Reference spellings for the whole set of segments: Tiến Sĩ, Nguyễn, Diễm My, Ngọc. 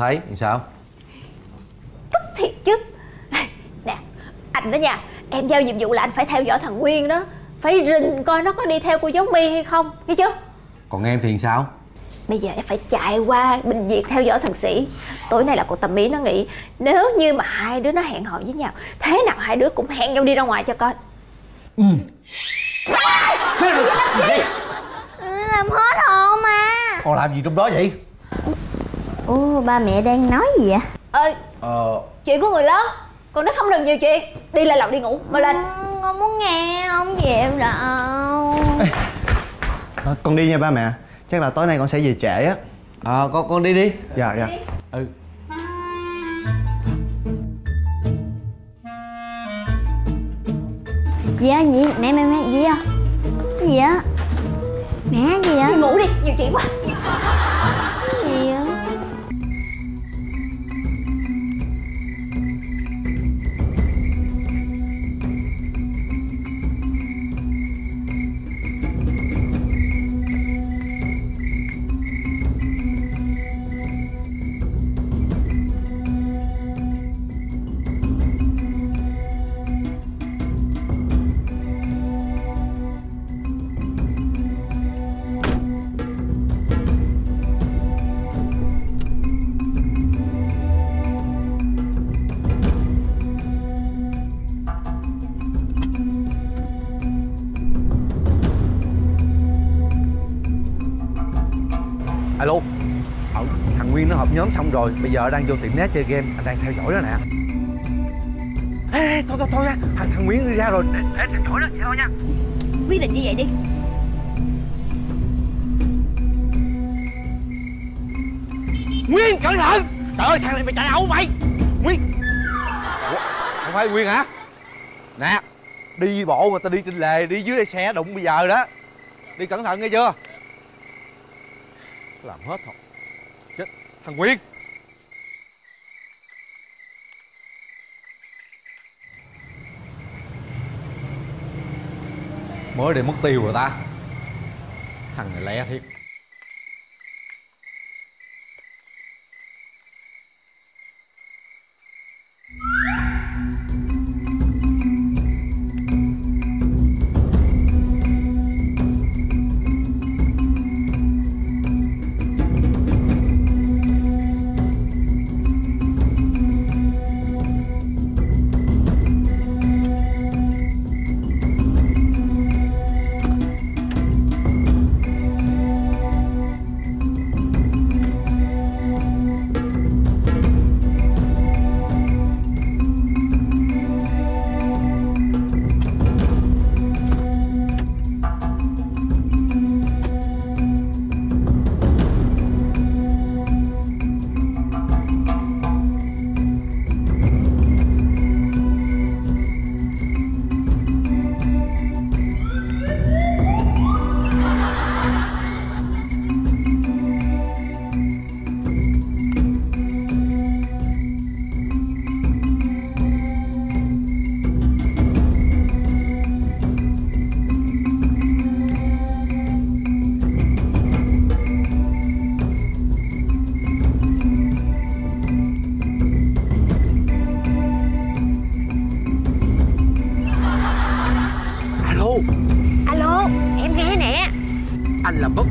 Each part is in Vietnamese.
thấy sao? Tức thiệt chứ. Nè anh đó nha, em giao nhiệm vụ là anh phải theo dõi thằng Nguyên đó, phải rình coi nó có đi theo cô giáo My hay không, nghe chưa? Còn em thì sao? Bây giờ em phải chạy qua bệnh viện theo dõi thằng Sĩ. Tối nay là cô Tâm Mỹ nó nghĩ nếu như mà hai đứa nó hẹn hò với nhau, thế nào hai đứa cũng hẹn nhau đi ra ngoài cho coi. Ừ. Làm hết hồn mà. Còn làm gì trong đó vậy? Ủa ba mẹ đang nói gì vậy? Chuyện của người lớn, con nít không đừng nhiều chuyện. Đi lại lọc đi ngủ, mà lên. Con muốn nghe không chịu đâu. Ê, con đi nha ba mẹ. Chắc là tối nay con sẽ về trễ á. Con đi đi. Dạ dạ. Ừ. Gì á gì? Mẹ gì á? Gì á? Mẹ gì á? Đi ngủ đi, nhiều chuyện quá. Gì á? Alo. Thằng Nguyên nó họp nhóm xong rồi, bây giờ đang vô tiệm net chơi game, anh đang theo dõi đó nè. Ê, thôi nha, thằng Nguyên đi ra rồi, để theo dõi đó, vậy thôi nha. Quyết định như vậy đi. Nguyên cẩn thận. Trời ơi, thằng này mày chạy đâu mày? Nguyên. Ủa, không phải Nguyên hả? Nè, đi bộ mà tao đi trên lề, đi dưới đây xe đụng bây giờ đó. Đi cẩn thận nghe chưa? Làm hết thôi. Chết thằng Nguyên. Mới để mất tiêu rồi ta. Thằng này lẹ thiệt.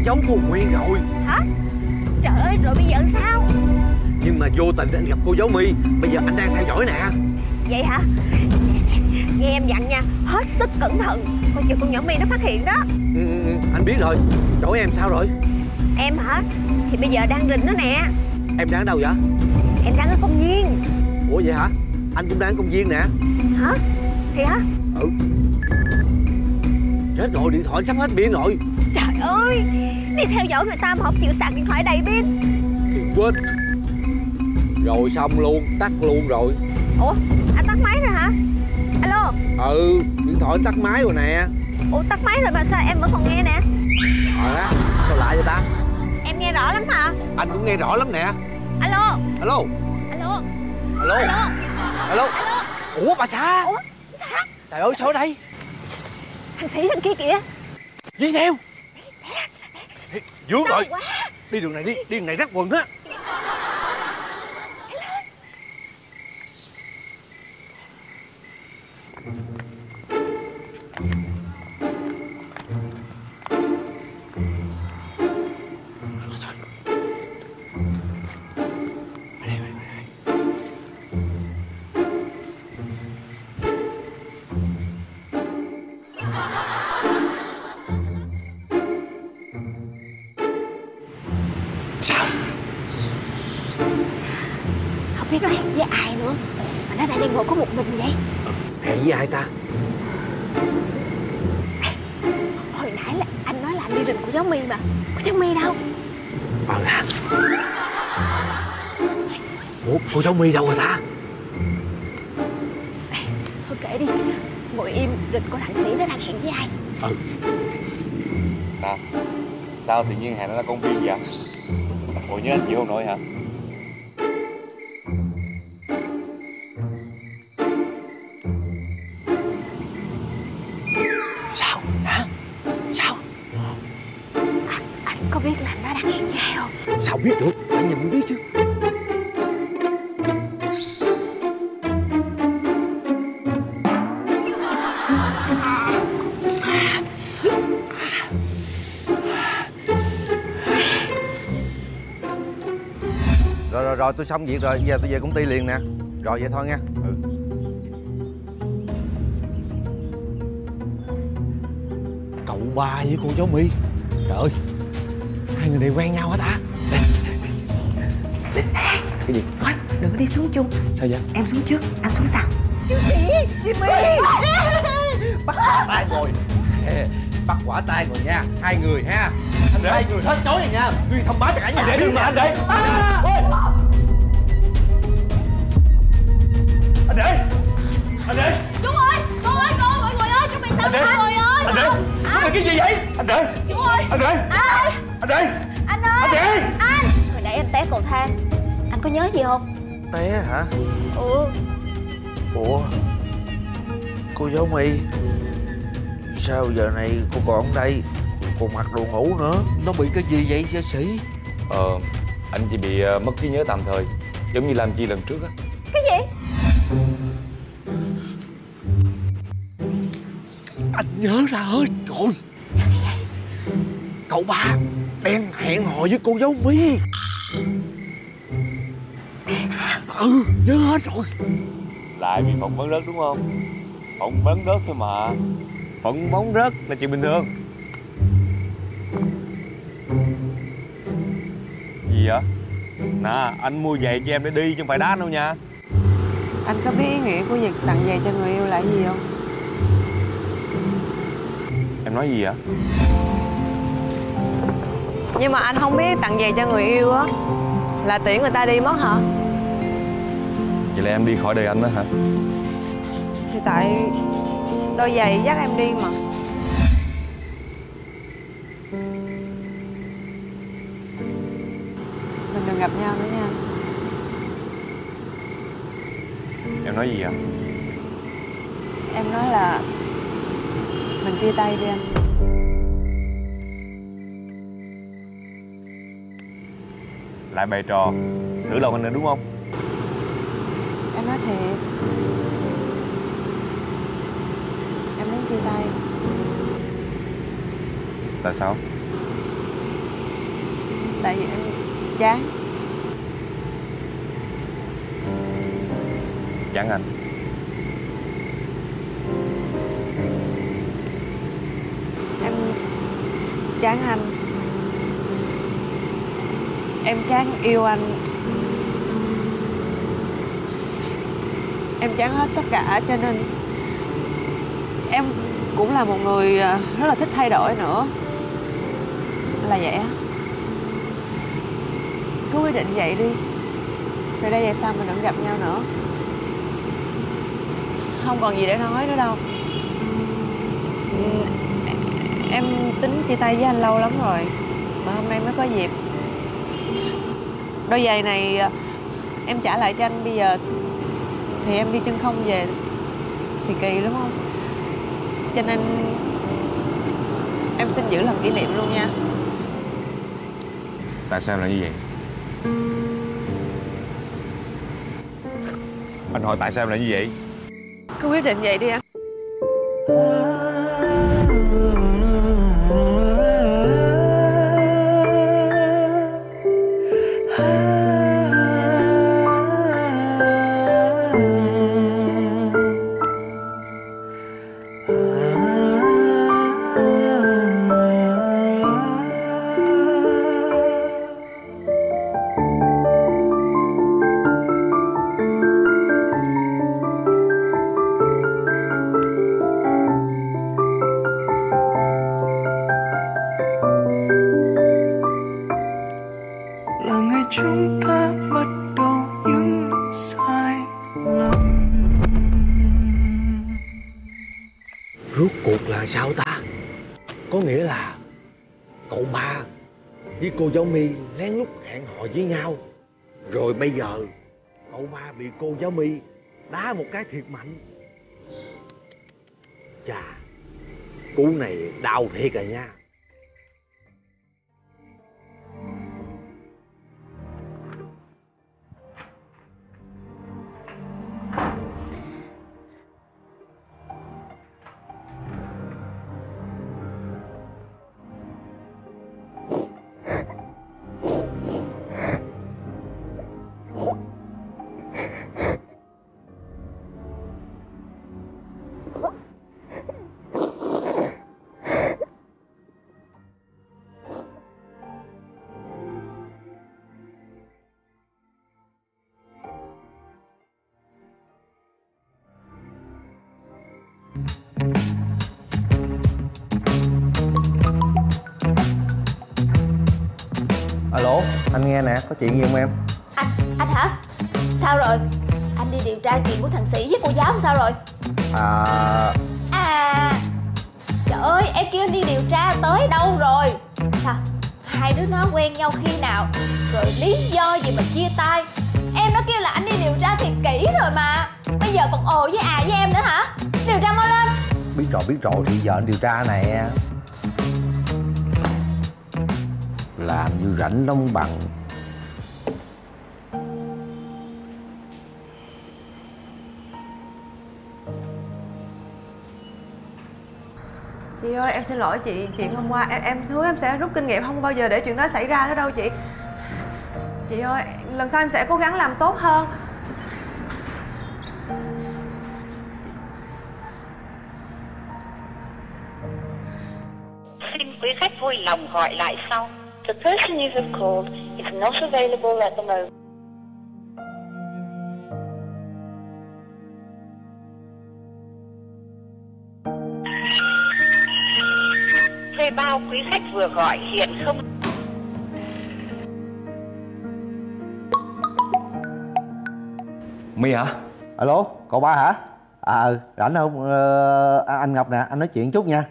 Cháu của Nguyên rồi hả? Trời ơi, rồi bây giờ sao? Nhưng mà vô tình anh gặp cô giáo My, bây giờ anh đang theo dõi nè. Vậy hả? Nghe em dặn nha, hết sức cẩn thận, coi chừng con nhỏ My nó phát hiện đó. Ừ, anh biết rồi. Chỗ em sao rồi? Em hả? Thì bây giờ đang rình nó nè. Em đang ở đâu vậy? Em đang ở công viên. Ủa vậy hả? Anh cũng đang ở công viên nè. Hả? Thì hả? Ừ. Chết rồi, điện thoại sắp hết pin rồi. Trời ơi, đi theo dõi người ta mà không chịu sạc điện thoại đầy pin. Quên. Rồi xong luôn, tắt luôn rồi. Ủa, anh tắt máy rồi hả? Alo. Ừ, điện thoại tắt máy rồi nè. Ủa, tắt máy rồi mà sao em vẫn còn nghe nè? Rồi á, sao lại vậy ta? Em nghe rõ lắm hả? Anh cũng nghe rõ lắm nè. Alo. Alo. Alo. Alo. Alo. Alo. Ủa bà xã. Ủa, sao? Trời ơi, sao ở đây? Thằng Sĩ thằng kia kìa. Đi theo. Dướng rồi. Quá. Đi đường này đi, đi đường này rắc quần á. đây ngồi có một mình vậy? Hẹn với ai ta? Hồi nãy là anh nói là anh đi rình của cháu My mà. Có cháu My đâu? Hả? Ủa, cô cháu My đâu rồi ta? Thôi kể đi, ngồi im rình của thằng Sĩ nó đang hẹn với ai? Nè, sao tự nhiên hẹn nó ra công viên vậy? Ngồi nhớ anh chịu không nổi hả? Biết được, anh nhìn mới biết chứ. Rồi tôi xong việc rồi, giờ tôi về công ty liền nè. Rồi vậy thôi nha. Cậu ba với cô cháu My, trời ơi, hai người này quen nhau hả ta? Cái gì? Thôi, đừng có đi xuống chung. Sao vậy? Em xuống trước, anh xuống sau. Diễm My bắt quả tay rồi, bắt quả tay rồi nha, hai người ha. Anh để hai người hết chối rồi nha, người thông báo cho cả nhà để đi mà anh để. Anh để, anh để. Chú ơi, cô ơi, cô mọi người ơi, chuẩn bị xong rồi ơi. Anh để, anh để cái gì vậy? Anh để. Chú ơi. Anh để. Anh để. Anh ơi. Anh để. Anh. Hồi nãy anh té cầu thang. Anh có nhớ gì không? Té hả? Ừ. Ủa, cô giáo My sao giờ này cô còn ở đây, còn mặc đồ ngủ nữa? Nó bị cái gì vậy chứ Sĩ? Anh chỉ bị mất trí nhớ tạm thời, giống như làm chi lần trước á. Cái gì? Anh nhớ ra hết rồi. Cậu ba đang hẹn hò với cô giáo My. Ừ, nhớ hết rồi. Lại bị phỏng vấn rớt đúng không? Phỏng vấn rớt thôi mà. Phỏng vấn rớt là chuyện bình thường. Gì vậy? Nè, anh mua giày cho em để đi chứ không phải đá đâu nha. Anh có biết ý nghĩa của việc tặng giày cho người yêu là gì không? Em nói gì vậy? Nhưng mà anh không biết tặng giày cho người yêu á là tiễn người ta đi mất hả? Vậy là em đi khỏi đời anh đó hả? Thì tại đôi giày dắt em đi mà. Mình đừng gặp nhau nữa nha. Em nói gì vậy? Em nói là mình chia tay đi anh. Lại bày trò nửa lòng anh nữa đúng không? Em nói thiệt, em muốn chia tay. Tại sao? Tại vì em chán. Chán anh? Em chán anh. Em chán yêu anh. Em chán hết tất cả, cho nên em cũng là một người rất là thích thay đổi nữa. Là vậy á. Cứ quyết định vậy đi. Từ đây về sau mình đừng gặp nhau nữa. Không còn gì để nói nữa đâu. Em tính chia tay với anh lâu lắm rồi, mà hôm nay mới có dịp. Đôi giày này em trả lại cho anh bây giờ, thì em đi chân không về thì kỳ đúng không? Cho nên em xin giữ làm kỷ niệm luôn nha. Tại sao lại như vậy? Anh hỏi tại sao lại như vậy? Cứ quyết định vậy đi anh. Rốt cuộc là sao ta? Có nghĩa là cậu ba với cô giáo My lén lút hẹn hò với nhau. Rồi bây giờ cậu ba bị cô giáo My đá một cái thiệt mạnh. Chà, cú này đau thiệt rồi nha. Alo, anh nghe nè, có chuyện gì không em? Anh hả? Sao rồi? Anh đi điều tra chuyện của thằng Sĩ với cô giáo sao rồi? Trời ơi, em kêu anh đi điều tra tới đâu rồi? Sao? Hai đứa nó quen nhau khi nào? Rồi lý do gì mà chia tay? Em nó kêu là anh đi điều tra thiệt kỹ rồi mà. Bây giờ còn ồ với à với em nữa hả? Điều tra mau lên. Biết rồi thì giờ anh điều tra nè. Làm như rảnh đông bằng. Chị ơi, em xin lỗi chị. Chuyện hôm qua em hứa em sẽ rút kinh nghiệm, không bao giờ để chuyện đó xảy ra nữa đâu chị. Chị ơi, lần sau em sẽ cố gắng làm tốt hơn. Xin quý khách vui lòng gọi lại sau. The person you have called is not available at the moment. Thuê bao quý khách vừa gọi hiện không. My hả? Alo, cậu ba hả? Rảnh không? Anh Ngọc nè, anh nói chuyện chút nha.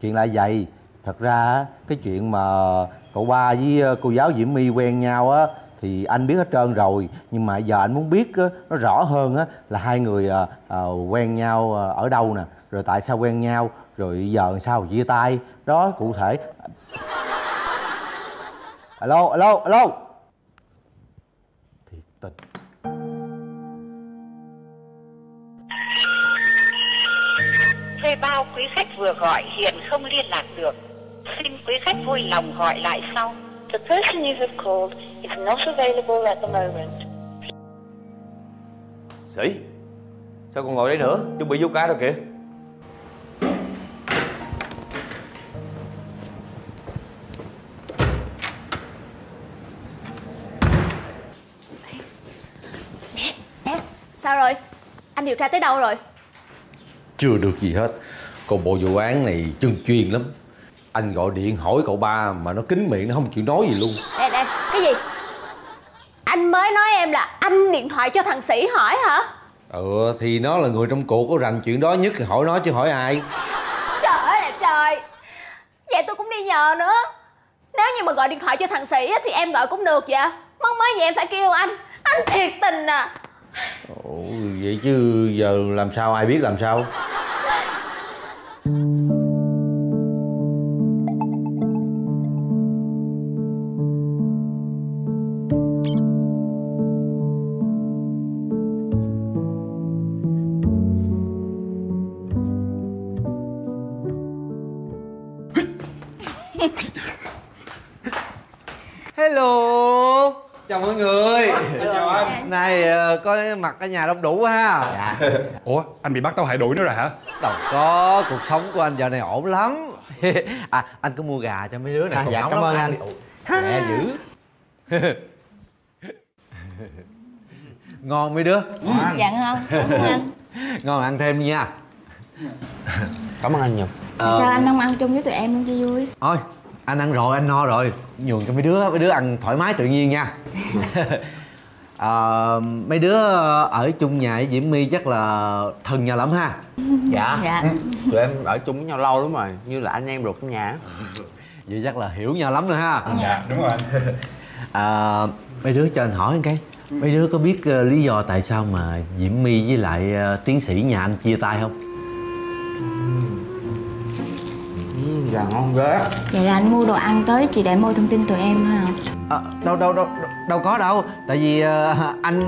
Chuyện là vậy. Thật ra cái chuyện mà cậu ba với cô giáo Diễm My quen nhau á thì anh biết hết trơn rồi, nhưng mà giờ anh muốn biết nó rõ hơn á là hai người quen nhau ở đâu nè, rồi tại sao quen nhau, rồi giờ sao chia tay đó cụ thể. Alo thiệt tình. Thuê bao quý khách vừa gọi hiện không liên lạc được. Xin quý khách vui lòng gọi lại sau. The person you have called is not available at the moment. Sĩ, sao còn ngồi đây nữa? Chuẩn bị vô cá rồi kìa. Nè, sao rồi? Anh điều tra tới đâu rồi? Chưa được gì hết. Còn bộ vụ án này chân chuyên lắm. Anh gọi điện hỏi cậu ba mà nó kín miệng, nó không chịu nói gì luôn. Đây, cái gì? Anh mới nói em là anh điện thoại cho thằng Sĩ hỏi hả? Thì nó là người trong cuộc, có rành chuyện đó nhất thì hỏi nó chứ hỏi ai. Trời ơi là trời. Vậy tôi cũng đi nhờ nữa. Nếu như mà gọi điện thoại cho thằng Sĩ thì em gọi cũng được vậy. Mong mới vậy em phải kêu anh. Anh thiệt tình à. Vậy chứ giờ làm sao ai biết làm sao. Hello, chào mọi người. Chào anh. Này có mặt ở nhà đông đủ ha. Dạ. Ủa, anh bị bắt tao hại đuổi nữa rồi hả? Đâu có, cuộc sống của anh giờ này ổn lắm. Anh có mua gà cho mấy đứa này. Dạ, cảm ơn anh. Mẹ dữ. Ngon mấy đứa. Dạ ngon. Cảm ơn anh. Ngon, ăn thêm đi nha. Cảm ơn anh nhiều. Sao anh không ăn chung với tụi em luôn cho vui? Ôi, anh ăn rồi, anh no rồi. Nhường cho mấy đứa ăn thoải mái tự nhiên nha. mấy đứa ở chung nhà với Diễm My chắc là thân nhau lắm ha? Dạ. Tụi em ở chung với nhau lâu lắm rồi, như là anh em ruột trong nhà. Vậy chắc là hiểu nhau lắm rồi ha? Dạ, đúng rồi. Mấy đứa cho anh hỏi một cái, mấy đứa có biết lý do tại sao mà Diễm My với lại Tiến Sĩ nhà anh chia tay không? Dạ ngon ghê. Vậy là anh mua đồ ăn tới chỉ để mua thông tin tụi em thôi hả? Đâu có đâu. Tại vì anh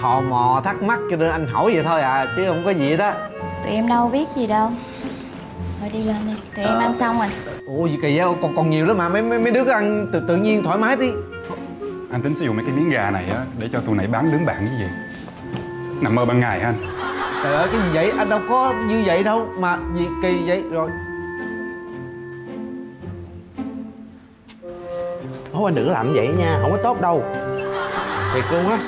thò mò thắc mắc cho nên anh hỏi vậy thôi à, chứ không có gì đó. Tụi em đâu biết gì đâu. Thôi đi lên đi, tụi em ăn xong rồi. Ủa gì kỳ vậy, còn nhiều lắm mà. Mấy đứa cứ ăn tự nhiên thoải mái đi. Anh tính sử dụng mấy cái miếng gà này á để cho tụi nãy bán đứng bạn cái gì. Nằm mơ ban ngày hả anh? Trời ơi cái gì vậy, anh đâu có như vậy đâu. Mà gì kỳ vậy rồi. Thôi anh đừng có làm vậy nha, không có tốt đâu. Thiệt luôn á.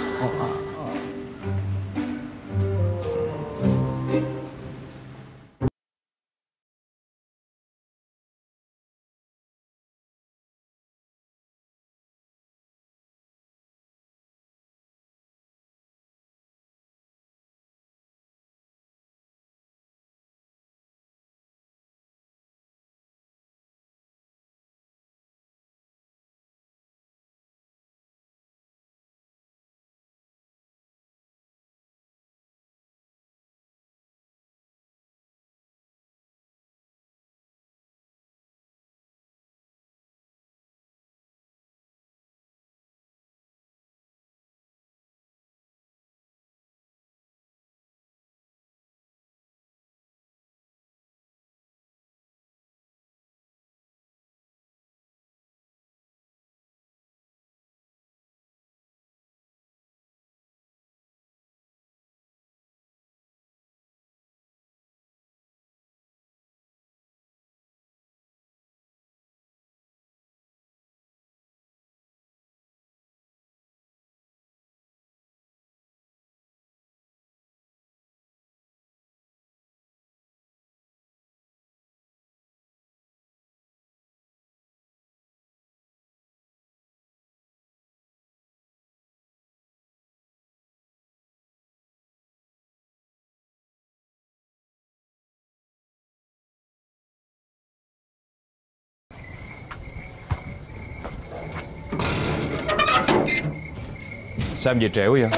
Sao em về trễ quá vậy?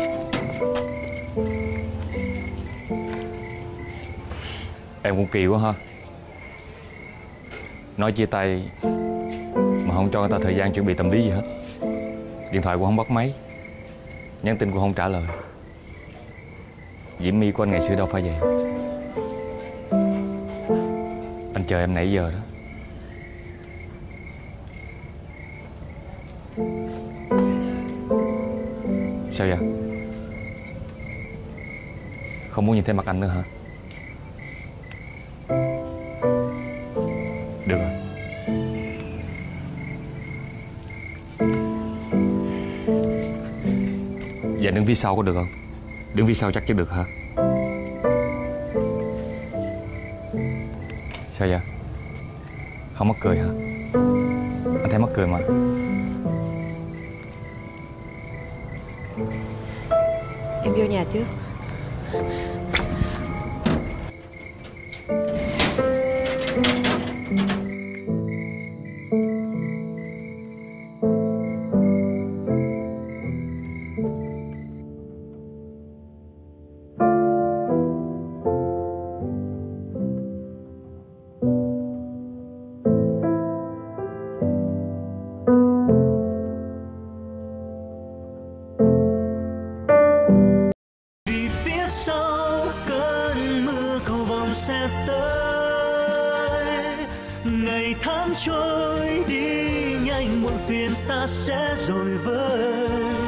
Em cũng kỳ quá ha. Nói chia tay mà không cho người ta thời gian chuẩn bị tâm lý gì hết. Điện thoại cũng không bắt máy, nhắn tin cũng không trả lời. Diễm My của anh ngày xưa đâu phải vậy. Anh chờ em nãy giờ đó. Sao vậy? Không muốn nhìn thấy mặt anh nữa hả? Được rồi. Vậy đứng phía sau có được không? Đứng phía sau chắc chứ được hả? Sao vậy? Không mắc cười hả? Anh thấy mắc cười mà. Em vô nhà trước. Trôi đi nhanh muộn phiền ta sẽ rồi vơi.